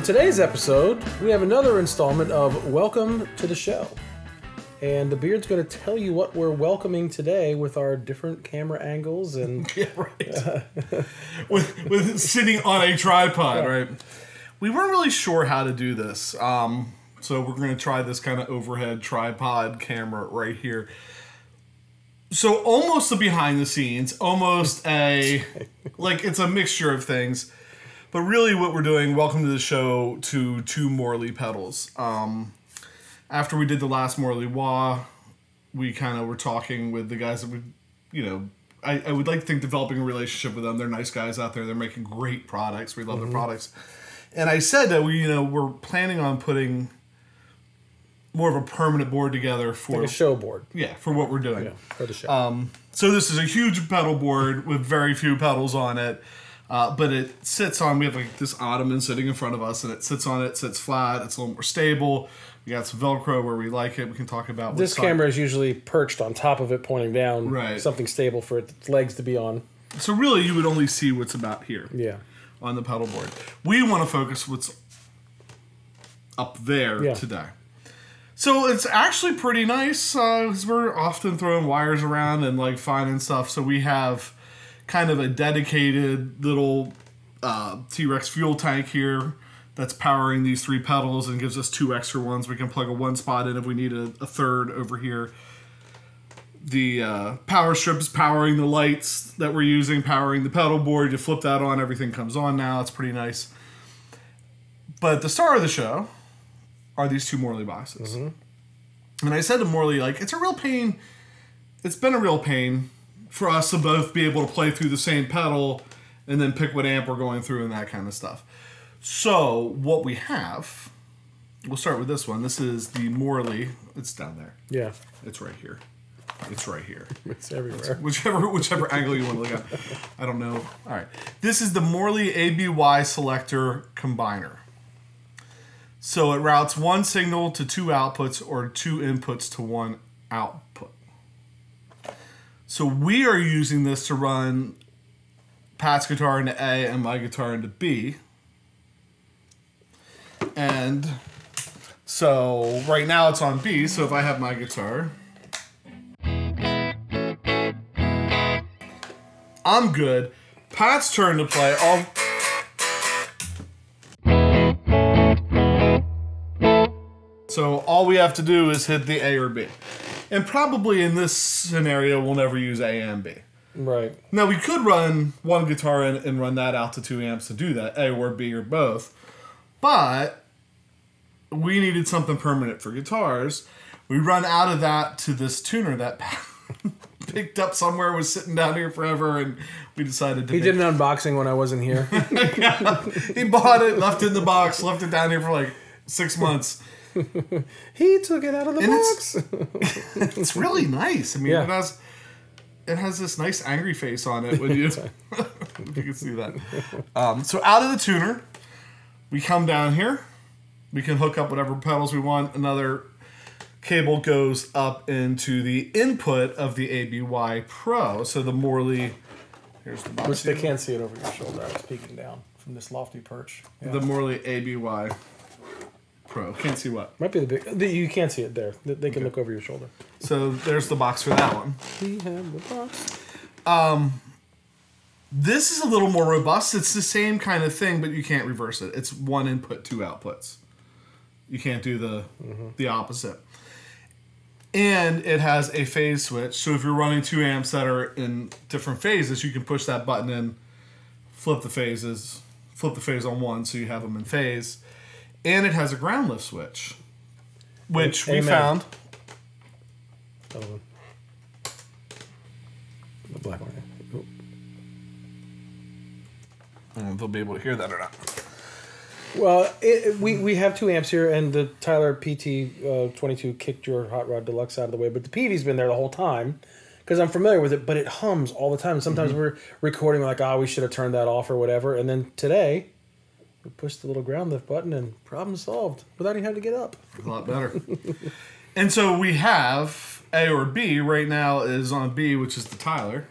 On today's episode, we have another installment of Welcome to the Show. And the Beard's going to tell you what we're welcoming today with our different camera angles and... Yeah, right. with sitting on a tripod, yeah. Right? We weren't really sure how to do this. So we're going to try this kind of overhead tripod camera right here. So almost the behind the scenes, almost a... like, it's a mixture of things. But really what we're doing, welcome to the show to two Morley pedals. After we did the last Morley Wah, we kind of were talking with the guys that we, you know, I would like to think developing a relationship with them. They're nice guys out there. They're making great products. We love their products. And I said that we, you know, we're planning on putting more of a permanent board together for... like a show board. Yeah, for what we're doing. Yeah, for the show. So this is a huge pedal board with very few pedals on it. But it sits on, we have like this ottoman sitting in front of us, and it sits on it, sits flat, it's a little more stable. We got some Velcro where we like it, we can talk about. This camera is usually perched on top of it, pointing down, right. Something stable for its legs to be on. So really you would only see what's about here. Yeah. On the pedal board. We want to focus what's up there, yeah, today. So it's actually pretty nice, because we're often throwing wires around and like finding stuff, so we have... kind of a dedicated little T-Rex fuel tank here that's powering these three pedals and gives us two extra ones. We can plug a one spot in if we need a third over here. The power strip is powering the lights that we're using, powering the pedal board. You flip that on, everything comes on now. It's pretty nice. But the star of the show are these two Morley boxes. And I said to Morley, like, it's a real pain. It's been a real pain for us to both be able to play through the same pedal and then pick what amp we're going through and that kind of stuff. So what we have, we'll start with this one. This is the Morley. It's down there. Yeah. It's right here. It's right here. It's everywhere. It's whichever angle you want to look at. I don't know. All right. This is the Morley ABY selector combiner. So it routes one signal to two outputs or two inputs to one output. So we are using this to run Pat's guitar into A and my guitar into B. And so right now it's on B, so if I have my guitar, I'm good. Pat's turn to play. So all we have to do is hit the A or B. And probably in this scenario, we'll never use A and B. Right. Now, we could run one guitar in and run that out to two amps to do that, A or B or both. But we needed something permanent for guitars. We run out of that to this tuner that picked up somewhere, was sitting down here forever, and we decided to... He did an unboxing when I wasn't here. Yeah. He bought it, left it in the box, left it down here for like 6 months. He took it out of the box. It's really nice. I mean, yeah, it has this nice angry face on it when you if you can see that. So out of the tuner, we come down here. We can hook up whatever pedals we want. Another cable goes up into the input of the ABY Pro. So the Morley, here's the box. Which they can't see it over your shoulder. I was peeking down from this lofty perch. Yeah. The Morley ABY Pro. Can't see what. Might be the big... You can't see it there. They can, okay, look over your shoulder. So there's the box for that one. We have the box. This is a little more robust. It's the same kind of thing, but you can't reverse it. It's one input, two outputs. You can't do the opposite. And it has a phase switch. So if you're running two amps that are in different phases, you can push that button in, flip the phases, flip the phase on one so you have them in phase. And it has a ground lift switch, which we found. The black one. I don't know if they'll be able to hear that or not. Well, we have two amps here, and the Tyler PT-22 kicked your Hot Rod Deluxe out of the way, but the PT's been there the whole time, because I'm familiar with it, but it hums all the time. Sometimes we're recording, we're like, oh, we should have turned that off or whatever, and then today... we pushed the little ground lift button and problem solved without even having to get up. A lot better. And so we have A or B. Right now is on B, which is the Tyler.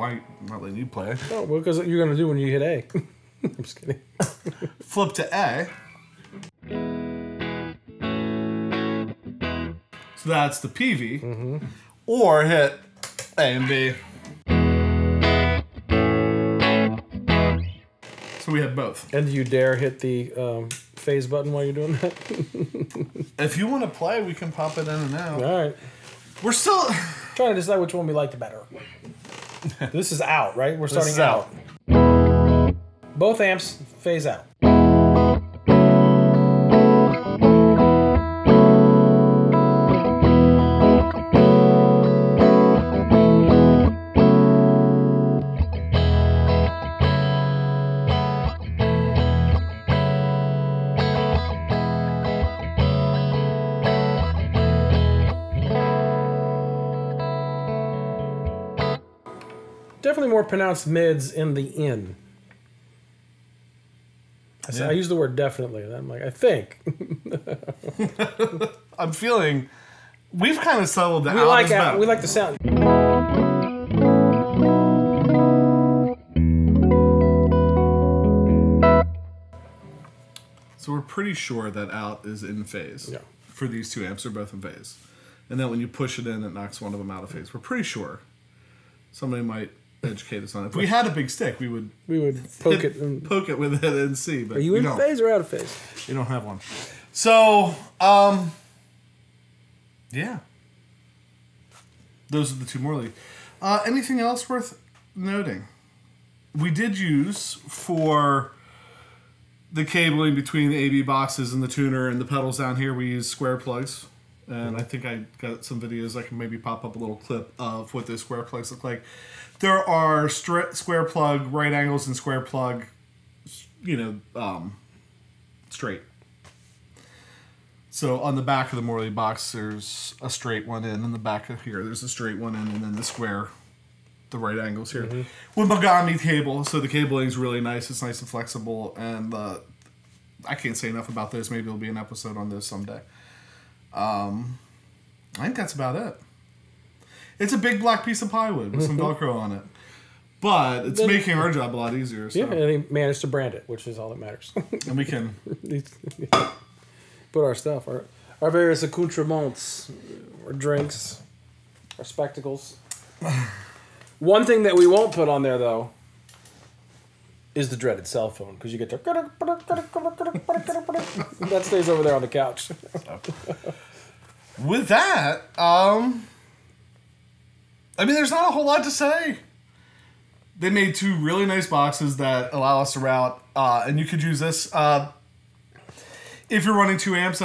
Why not when you play. Oh, well, because you're going to do when you hit A. I'm just kidding. Flip to A. So that's the PV. Mm-hmm. Or hit A and B. So we have both. And do you dare hit the phase button while you're doing that? If you want to play, we can pop it in and out. All right. We're still trying to decide which one we liked better. This is out, right? We're starting out. Both amps phase out. Definitely more pronounced mids in the N. I use the word definitely, and I'm like, I think. I'm feeling we've kind of settled down. We like the sound. So we're pretty sure that out is in phase. Yeah. For these two amps, they're both in phase, and then when you push it in, it knocks one of them out of phase. We're pretty sure. Somebody might educate us on it. If we had a big stick, we would poke it and poke it with it and see. But are you in phase or out of phase? You don't have one. So, yeah, those are the two Morley. Anything else worth noting? We did use for the cabling between the AB boxes and the tuner and the pedals down here. We use square plugs. And I think I got some videos. I can maybe pop up a little clip of what those square plugs look like. There are square plug right angles and square plug, you know, straight. So on the back of the Morley box, there's a straight one in, and the back of here, there's a straight one in, and then the square, the right angles here. Mm-hmm. With Magami cable, so the cabling is really nice. It's nice and flexible, and I can't say enough about this. Maybe there'll be an episode on this someday. I think that's about it. It's a big black piece of plywood with some Velcro on it, but it's making our job a lot easier. So. Yeah, and they managed to brand it, which is all that matters. And we can put our stuff, our various accoutrements, our drinks, our spectacles. One thing that we won't put on there, though, is the dreaded cell phone, because you get there. That stays over there on the couch. With that, I mean, there's not a whole lot to say. They made two really nice boxes that allow us to route, and you could use this if you're running two amps.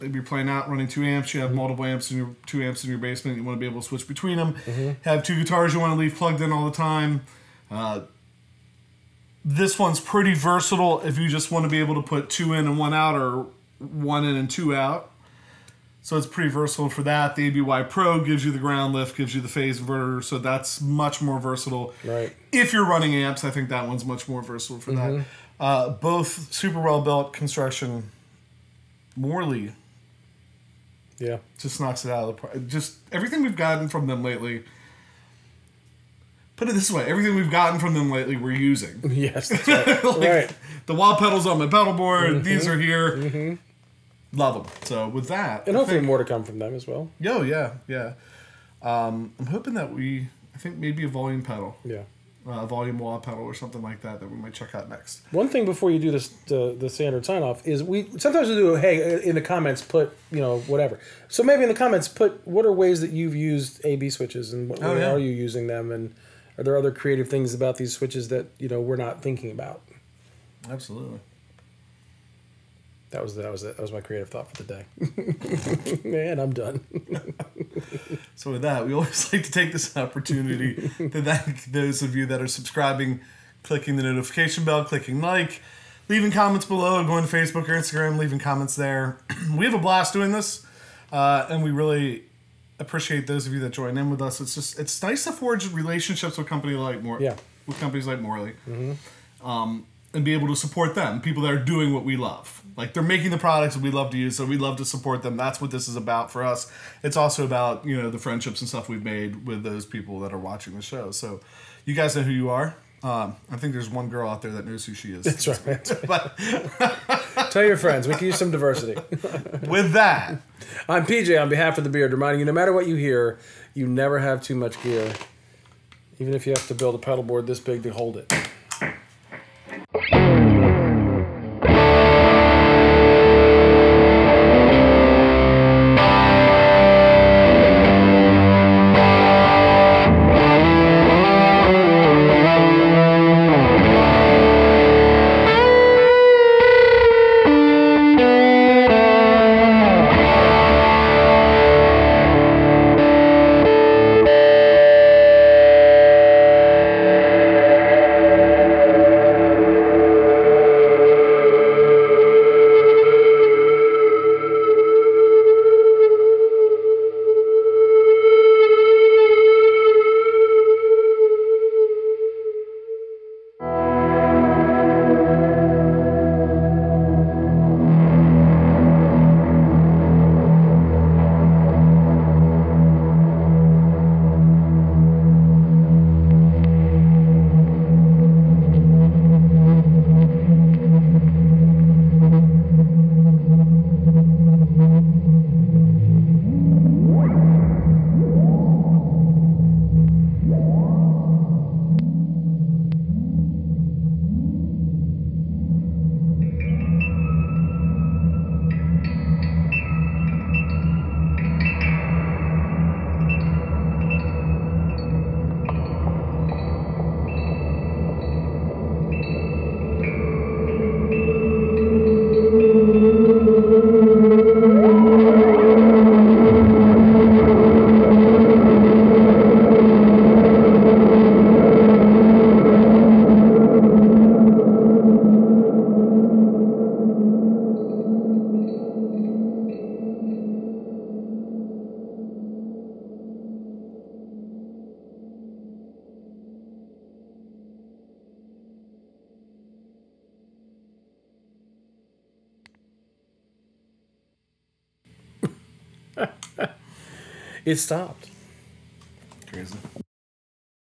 Maybe you're playing out, running two amps. You have multiple amps in your basement. You want to be able to switch between them. Have two guitars you want to leave plugged in all the time. This one's pretty versatile if you just want to be able to put two in and one out, or one in and two out. So it's pretty versatile for that. The ABY Pro gives you the ground lift, gives you the phase inverter, so that's much more versatile. Right. If you're running amps, I think that one's much more versatile for that. Both super well-built construction. Morley. Yeah. Just knocks it out of the park. Just everything we've gotten from them lately... Put it this way, everything we've gotten from them lately, we're using. Yes, that's right. The wild pedals on my pedal board, these are here. Love them. So with that... And hopefully more to come from them as well. Oh, yeah, yeah. I'm hoping that we... I think maybe a volume pedal. Yeah. A volume wah pedal or something like that that we might check out next. One thing before you do this, the standard sign-off, is sometimes we do, hey, in the comments put, you know, whatever. So maybe in the comments put, what are ways that you've used A-B switches and what are you using them, and... Are there other creative things about these switches that, you know, we're not thinking about? Absolutely. That was my creative thought for the day. Man, I'm done. So with that, we always like to take this opportunity to thank those of you that are subscribing, clicking the notification bell, clicking like, leaving comments below, going to Facebook or Instagram, leaving comments there. We have a blast doing this, and we really... appreciate those of you that join in with us. It's just, it's nice to forge relationships with companies like Morley, and be able to support them. People that are doing what we love, like they're making the products that we love to use, so we love to support them. That's what this is about for us. It's also about, you know, the friendships and stuff we've made with those people that are watching the show. So You guys know who you are. I think there's one girl out there that knows who she is. That's right. But tell your friends. We can use some diversity. With that, I'm PJ on behalf of The Beard, reminding you, no matter what you hear, you never have too much gear, even if you have to build a pedal board this big to hold it. It stopped. Crazy.